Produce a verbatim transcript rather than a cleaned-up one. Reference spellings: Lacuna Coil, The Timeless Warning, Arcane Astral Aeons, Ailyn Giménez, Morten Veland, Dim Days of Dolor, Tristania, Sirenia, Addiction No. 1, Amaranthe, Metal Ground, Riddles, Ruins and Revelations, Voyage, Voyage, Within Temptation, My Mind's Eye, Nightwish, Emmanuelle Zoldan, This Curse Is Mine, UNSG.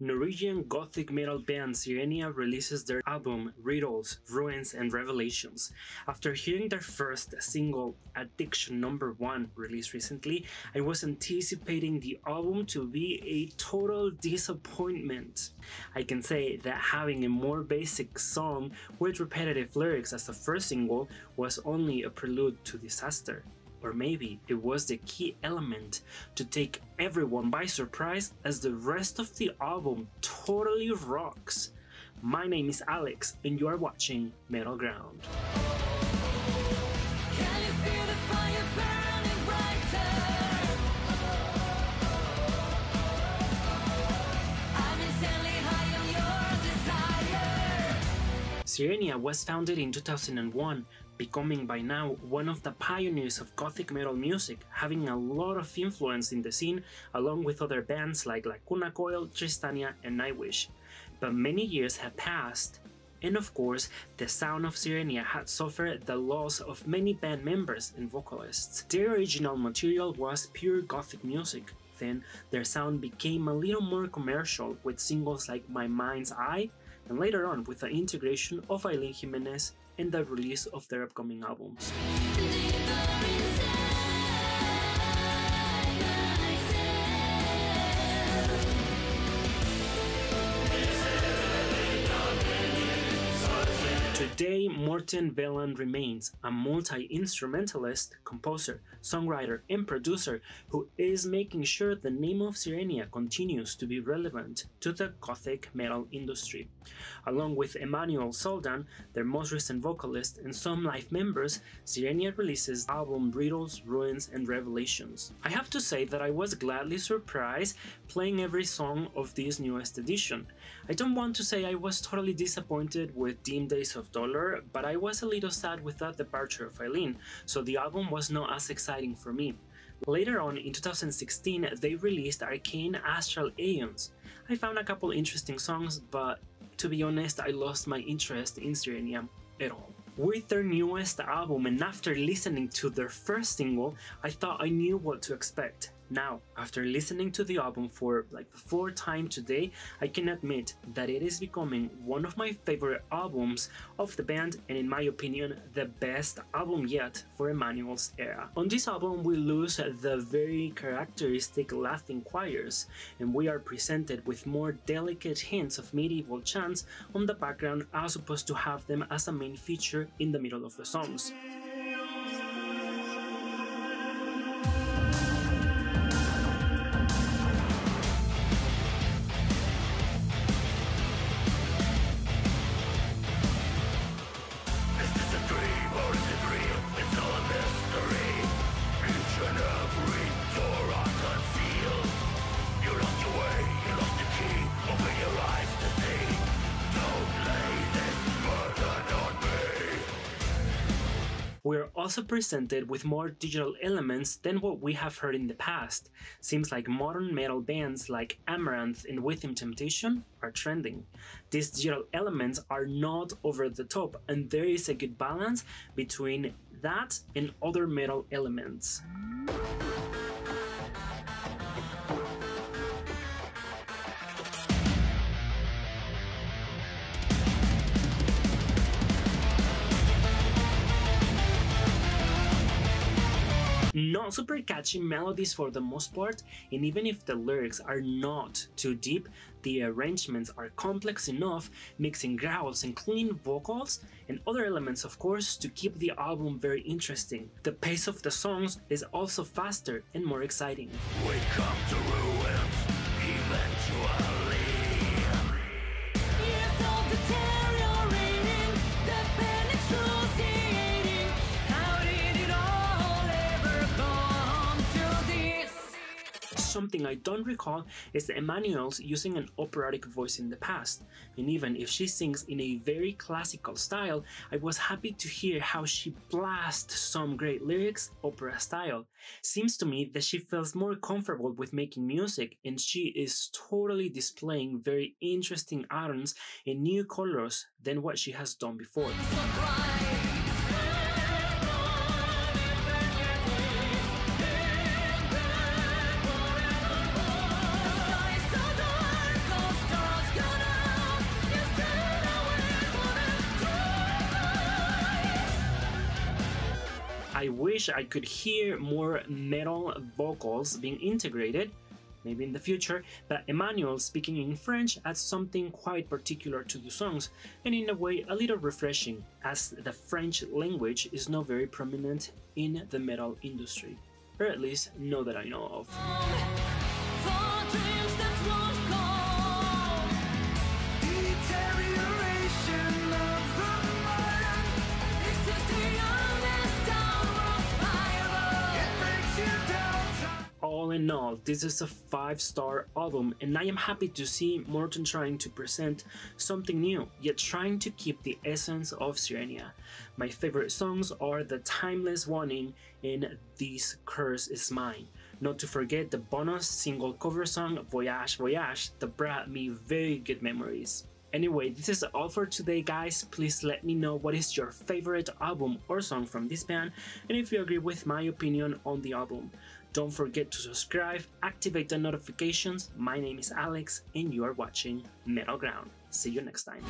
Norwegian gothic metal band Sirenia releases their album Riddles, Ruins and Revelations. After hearing their first single, Addiction number one, released recently, I was anticipating the album to be a total disappointment. I can say that having a more basic song with repetitive lyrics as the first single was only a prelude to disaster. Or maybe it was the key element to take everyone by surprise, as the rest of the album totally rocks. My name is Alex and you are watching Metal Ground. Sirenia was founded in two thousand one, becoming by now one of the pioneers of gothic metal music, having a lot of influence in the scene along with other bands like Lacuna Coil, Tristania and Nightwish. But many years had passed, and of course the sound of Sirenia had suffered the loss of many band members and vocalists. Their original material was pure gothic music. Then their sound became a little more commercial with singles like My Mind's Eye, and later on with the integration of Ailyn Giménez and the release of their upcoming album. Today, Morten Veland remains a multi-instrumentalist, composer, songwriter and producer who is making sure the name of Sirenia continues to be relevant to the gothic metal industry. Along with Emmanuelle Zoldan, their most recent vocalist, and some live members, Sirenia releases the album Riddles, Ruins and Revelations. I have to say that I was gladly surprised playing every song of this newest edition. I don't want to say I was totally disappointed with Dim Days of Dolor, but I was a little sad with that departure of Ailyn, so the album was not as exciting for me. Later on, in two thousand sixteen, they released Arcane Astral Aeons. I found a couple interesting songs, but to be honest, I lost my interest in Sirenia at all. With their newest album, and after listening to their first single, I thought I knew what to expect. Now, after listening to the album for like the fourth time today, I can admit that it is becoming one of my favorite albums of the band, and in my opinion, the best album yet for Emmanuelle's era. On this album, we lose the very characteristic Latin choirs, and we are presented with more delicate hints of medieval chants on the background, as opposed to have them as a main feature in the middle of the songs. We're also presented with more digital elements than what we have heard in the past. Seems like modern metal bands like Amaranthe and Within Temptation are trending. These digital elements are not over the top, and there is a good balance between that and other metal elements. Not super catchy melodies for the most part, and even if the lyrics are not too deep, the arrangements are complex enough, mixing growls and clean vocals and other elements, of course, to keep the album very interesting. The pace of the songs is also faster and more exciting. We come to ruins eventually. Something I don't recall is Emmanuelle's using an operatic voice in the past, and even if she sings in a very classical style, I was happy to hear how she blasts some great lyrics opera style. Seems to me that she feels more comfortable with making music, and she is totally displaying very interesting atoms and new colors than what she has done before. I wish I could hear more metal vocals being integrated, maybe in the future, but Emmanuelle speaking in French adds something quite particular to the songs, and in a way a little refreshing, as the French language is not very prominent in the metal industry, or at least not that I know of. All in all, this is a five star album, and I am happy to see Morten trying to present something new, yet trying to keep the essence of Sirenia. My favorite songs are The Timeless Warning and This Curse Is Mine. Not to forget the bonus single cover song Voyage, Voyage that brought me very good memories. Anyway, this is all for today, guys. Please let me know what is your favorite album or song from this band, and if you agree with my opinion on the album. Don't forget to subscribe, activate the notifications. My name is Alex, and you are watching Metal Ground. See you next time.